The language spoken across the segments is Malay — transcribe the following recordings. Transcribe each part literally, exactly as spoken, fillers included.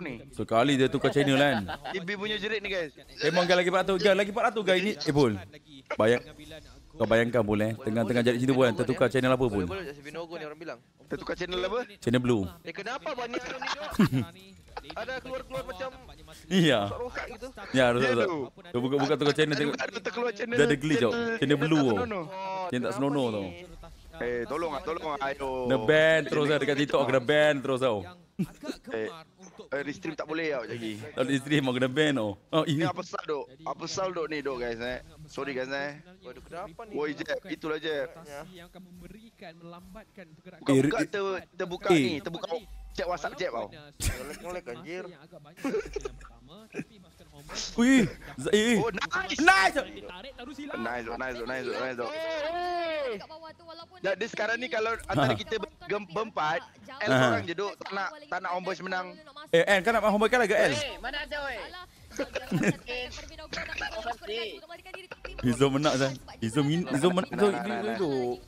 aku ni. Sekali dia tukar channel kan. T V punya jerit ni guys. Memang gak lagi empat ratus guys, lagi empat ratus guys ini. Eh Bol. Bayang. Kau bayangkan boleh tengah-tengah jadi cerita bukan tertukar channel apa pun. Tertukar channel apa? Channel blue. Eh kenapa banyak orang ni? Ada keluar-keluar macam iya. Rosak gitu. Ya, rosak. Buka-buka tukar channel tengok. Dah ada glitch tau. Channel blue tau. Yang tak senonoh tau. Eh tolong ah, tolong ah. Aduh. Kena ban terus ah dekat TikTok kena ban terus tau. Eh restream tak boleh tau lagi. Kalau restream mau kena ban tau. Oh ini apa sal dok? Apa sal dok ni dok guys eh. Sorry guys eh. Waduh kenapa ni? Woi Jeb, itulah Jeb. Yang akan memberikan melambatkan pergerakan. Buka ter, terbuka ni, terbuka cek WhatsApp Jeb tau. Nolak anjir. Wih. Oh nice. Nice. Nice nice nice nice dok. Jadi sekarang ni kalau antara kita berempat, L orang je duk tak nak tak nak Homeboys menang. Eh L kan nak Homeboys kalah ke L? Eh mana ada oi. Izom menang Zan. Izom Izom menang duk.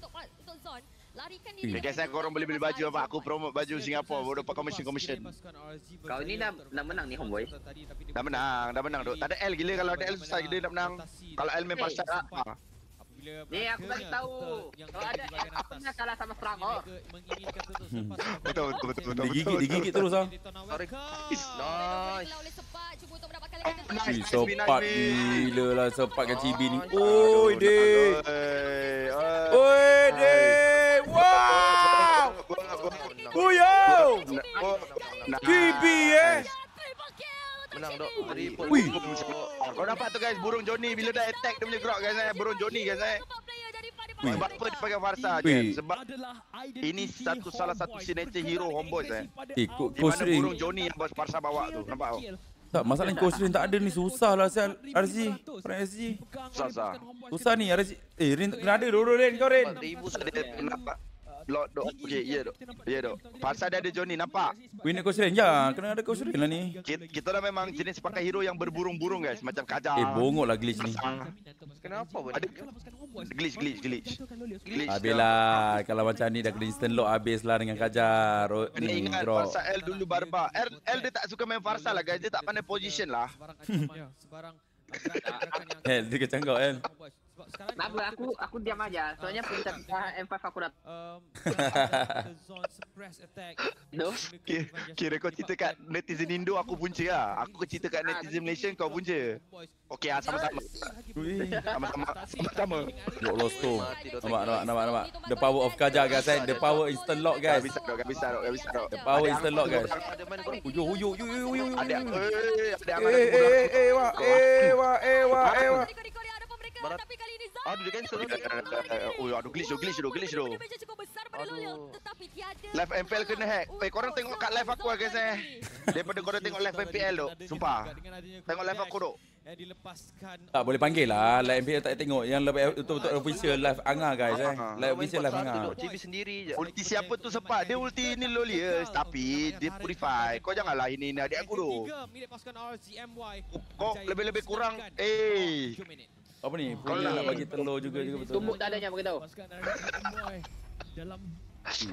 Larikan diri. Guys, saya korang boleh beli baju apa? Aku promote baju Singapura baru dapat commission commission. Kau ni nak nak menang ni Homeboy. Dah menang, dah menang duk. Tak ada L gila kalau ada L susah dia nak menang. Kalau L main pasal ah. Ni aku bagi tahu. Kalau ada aku pernah kalah sama Selangor. Betul betul betul betul. Digigit digigit terus ah. Nice. Sepat gila lah sepat kat C B ni. Oi deh. Oi deh. Wow. Uyo. C B eh. Menang dok. Wih. Kau dapat tu guys burung Johnny bila dah attack dia boleh gerak guys eh burung Johnny guys eh. Sebab apa dia pakai Farsa je sebab ini satu salah satu signature hero Homeboys eh. Eh kau sering burung Johnny yang Farsa bawa tu nampak kau. Tak masalah kau sering tak ada ni susahlah sial R S G. R S G. Susah. Susah ni R S G. Eh Rin kena ada dulu Rin kau Rin. Lord dok. Okey, ya dok. Ya dok. Pasal dia ada Johnny nampak. Winner Kosrin ya, kena ada Kosrin lah ni. Kita, kita dah memang jenis pakai hero yang berburung-burung guys, macam kajang. Eh bongoklah glitch ni. Kenapa pun? Ada glitch glitch glitch. glitch Habislah kalau macam ni dah kena instant lock habislah dengan kajang. Ni ingat Farsa L dulu barbar. L, L dia tak suka main Farsa lah guys, dia tak pandai position lah. Eh dia kacang kau L. Tak apa, aku, aku diam aja. Soalnya puncak M five aku dah... Kira kau cerita kat netizen Indo, aku punca lah. Aku cerita kat netizen Malaysia, kau punca. Okey lah, sama-sama. Sama-sama. Sama-sama. Lock loss tu. Nampak, nampak, nampak, nampak. The power of Kajar guys, eh. The power instant lock guys. Gak bisa, gak bisa, gak bisa. The power instant lock guys. Uyuh, uyuh, uyuh, uyuh, uyuh. Ada aku. Eh, eh, eh, wah, eh, wah, eh, wah, eh, wah. Barat. Tapi kali ini Zon. Aduh dia cancel ni. Oh aduh glitch doh glitch doh glitch doh. Live M P L kena hack. Eh korang tengok kat live aku lah guys eh. Daripada korang tengok live M P L doh. Sumpah. Tengok live aku doh. Tak boleh panggil lah. Live M P L tak tengok. Yang betul-betul official live Anga guys eh. Live official live Anga. Ulti siapa tu sepat. Dia ulti ni lolius. Tapi dia purify. Kau janganlah ini ni adik aku doh. Kau lebih-lebih kurang. Eh. Apa ni? Punya nak bagi telur juga juga betul. Tumbuk tak adanya bagi tahu. Dalam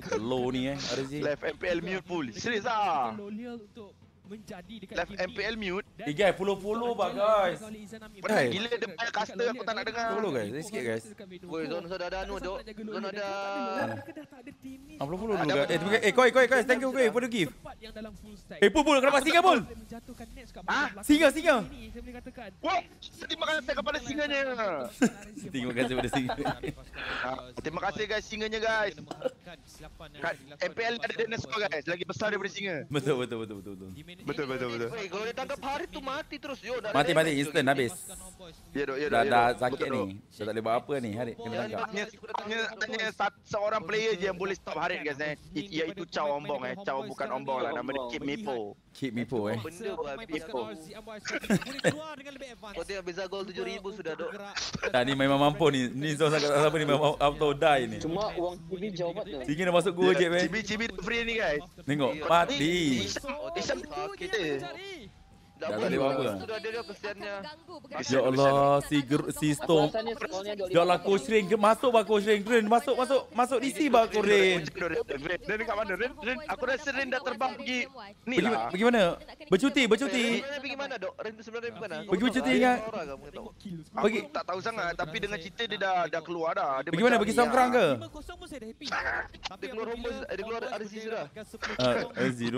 telur ni eh R S G. Live M P L mute full. Serius ah. Live M P L mute. Eh guys, follow-follow bang guys. Gila dia banyak caster aku tak nak dengar. Follow guys, sikit guys. Woi, zon sudah ada anu dok. Zon ada. Follow-follow dulu guys. Eh, koi koi guys, thank you guys for the gift. Eh, Pul, kenapa singa Pul? Ah, singa singa. Wah, terima kasih kepada singanya. Terima kasih kepada singa. Terima kasih guys singanya guys. M P L ada dinosaur guys, lagi besar daripada singa. Betul betul betul betul. Betul betul betul. Kalau dia tangkap hari tu mati terus yo. Mati mati instant habis. Ya dok ya dok. Dah sakit ni. Dah tak boleh buat apa ni hari kena tangkap. Hanya seorang player je yang boleh stop hari guys eh. Iaitu Chow Ombong eh. Chow bukan Ombong lah nama dia Kip Mipo. Kip Mipo eh. Benda Mipo. Kau tengok beza gol tujuh ribu sudah dok. Dah ni memang mampu ni. Ni zon sangat apa ni memang auto die ni. Cuma wang T V jauh banget tu. Tinggi dah masuk gua je weh. Cibi cibi free ni guys. Tengok mati. Kita Dah boleh apa lah. Ya Allah, si si Storm. Ya Allah, Coach Rain masuk bah Coach Rain. Rain masuk masuk masuk D C bah Coach Rain. Rain dekat mana? Rain Rain aku rasa Rain dah terbang pergi ni lah. Pergi mana? Bercuti, bercuti. Pergi mana dok? Rain sebenarnya pergi mana? Pergi bercuti kan? Pergi tak tahu sangat tapi dengan cerita dia dah dah keluar dah. Pergi mana? Pergi Songkrang ke? lima kosong pun saya dah happy. Dia keluar Homebois, dia keluar R S G dah. R S G tu.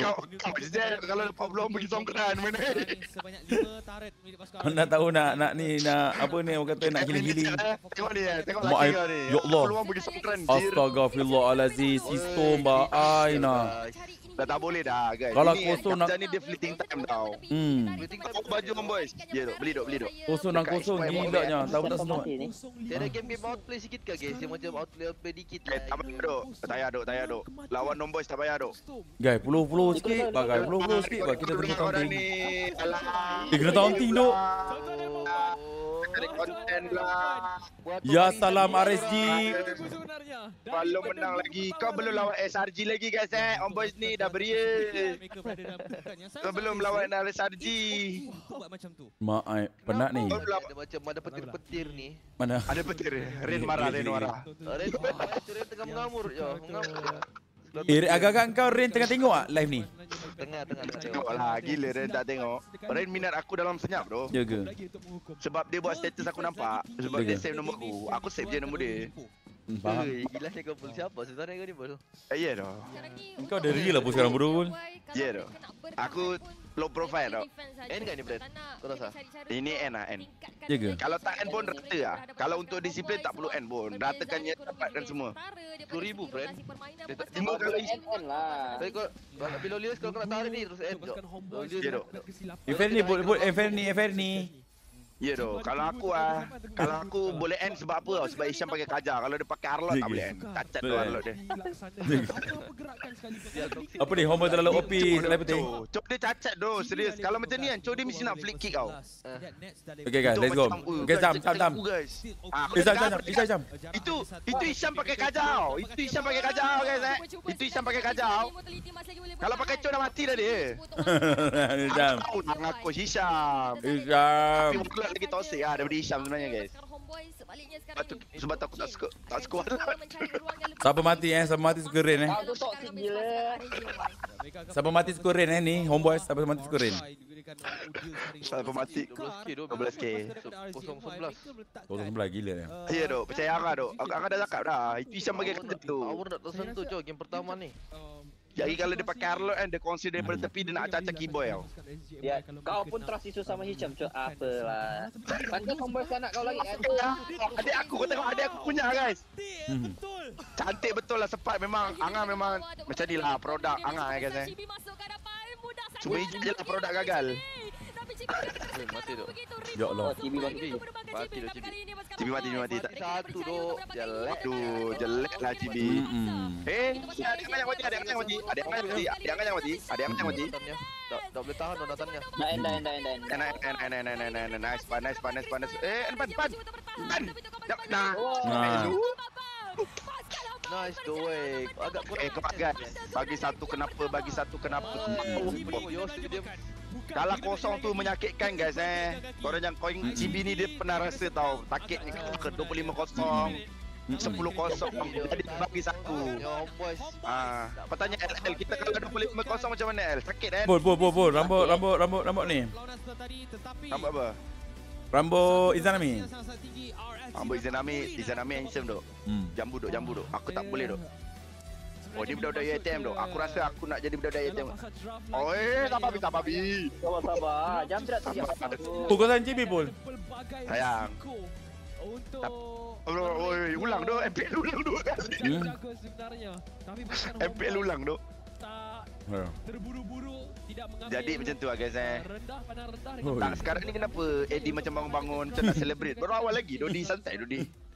Kalau lepas belum pergi Songkrang mana? Sebanyak lima turret milik pasukan. Nak tahu nak nak ni nak apa ni orang kata nak giling-giling. Tengok dia, tengok lagi dia ni. Ya Allah. Astagfirullahalazim, sistem ba aina. Dah tak boleh dah guys. Kalau kosong nak ni dia fleeting time tau. Hmm. Fleeting time baju Homebois. Ya dok, beli dok, beli dok. Kosong nak kosong gilanya, tahu tak semua. Ada game-game outplay sikit ke guys? Macam outplay outplay dikit lah. Tak payah dok, tak payah dok, tak payah dok. Lawan Homebois tak payah dok. Guys, puluh-puluh sikit bagai, puluh-puluh sikit bagi kita tengok counting. Dia kena taunting dok. Cari konten lah. Ya salam R S G. Belum menang lagi. Kau belum lawan S R G lagi guys eh. Homebois ni dah beria. Kau belum lawan R S G. Mak ai penat ni. Ada macam ada petir-petir ni. Mana? Ada petir. Rain marah, Rain marah. Rain tengah mengamur je. Mengamur. Eh, agak-agak kau Rain tengah tengok tak live ni? Tengah, tengah, tengah tengok lah. Gila Rain tak tengok. Rain minat aku dalam senyap bro. Ya ke? Sebab dia buat status aku nampak. Sebab dia save nombor aku. Aku save je nombor dia. Faham? Gila ni kau pun siapa? Sebenarnya kau ni bro. Ya doh. Kau ada real lah pun sekarang bro. Ya doh. Aku low profile doh. N kan ni Brad? Kau rasa? Ini N lah N. Ya ke? Kalau tak N pun rata lah. Kalau untuk disiplin tak perlu N pun. Ratakannya dapatkan semua. sepuluh ribu Brad. Tengok kalau N lah. Tapi kau bila lihat kalau kena tarik ni terus N doh. Ya doh. F N ni, F N ni, F N ni. Ya doh, kalau aku ah, kalau aku boleh end sebab apa tau? Sebab Isyam pakai kajar. Kalau dia pakai Arlot tak boleh end. Cacat tu Arlot dia. Apa ni? Homer terlalu O P, selain penting. Cok dia cacat doh, serius. Kalau macam ni kan, cok dia mesti nak flick kick kau. Okay guys, let's go. Okay, jam, jam, jam. Isyam, Isyam, Isyam. Itu, itu Isyam pakai kajar. Itu Isyam pakai kajar guys eh. Itu Isyam pakai kajar. Kalau pakai cok dah mati dah dia. Isyam. Aku nak ngaku Isyam. Isyam. Lagi toxic lah daripada Isyam sebenarnya guys. Sebab aku tak suka. Tak suka Arlot. Siapa mati eh, siapa mati suka Rain eh. Siapa mati suka Rain eh ni Homebois, siapa mati suka Rain. Siapa mati dua belas K kosong sebelas gila dia. Ya dok, percaya Angah dok. Angah dah cakap dah. Itu Isyam bagi kerja tu. Power tak tersentuh je game pertama ni. Jadi kalau dia pakai Arlot kan, dia consider daripada tepi dia nak cacat keyboard tau. Ya, kau pun trust isu sama Hisham, cok apalah. Pantas Homebois anak kau lagi. Adik aku, kau tengok adik aku punya guys. Cantik betul lah sepat memang. Angah memang macam ni lah produk Angah ya guys eh. Cuma je lah produk gagal. Mati dok. Ya Allah. Cibi mati. Mati dok Cibi. Cibi mati, mati. Satu dok. Jelek. Aduh, jelek lah Cibi. Eh, ada yang mati, ada yang mati. Ada yang mati, ada yang mati. Ada yang mati. Dah boleh tahan donatannya. Nah, nah, nah, nah, nah. Nah, nah, nah, nah, nah. Nice, panas, panas, panas. Eh, pan, pan. Pan. Nah. Nice the way. Agak kurang. Eh, kepagat. Bagi satu kenapa, bagi satu kenapa. Kalau kosong tu menyakitkan guys eh. Korang yang koin Cibi ni dia pernah rasa tau. Sakitnya ke dua puluh lima kosong. sepuluh kosong jadi bagi satu. Ah, pertanyaan L, kita kalau dua puluh lima kosong macam mana L? Sakit kan? Bol bol bol bol rambut rambut rambut rambut ni. Rambut apa? Rambut Izanami. Rambut Izanami, Izanami handsome dok. Jambu dok, jambu dok. Aku tak boleh dok. Oh ni budak-budak A T M tu. Aku rasa aku nak jadi budak-budak A T M. Oi, tak babi, tak babi. Sabar sabar. Jam tidak siap. Tugasan Cibi pun. Sayang. Untuk oi, ulang doh. M P L ulang doh. M P L ulang doh. Terburu-buru tidak mengambil. Jadi macam tu lah guys eh. Tak sekarang ni kenapa Eddie macam bangun-bangun macam nak celebrate. Baru awal lagi Dodi santai Dodi.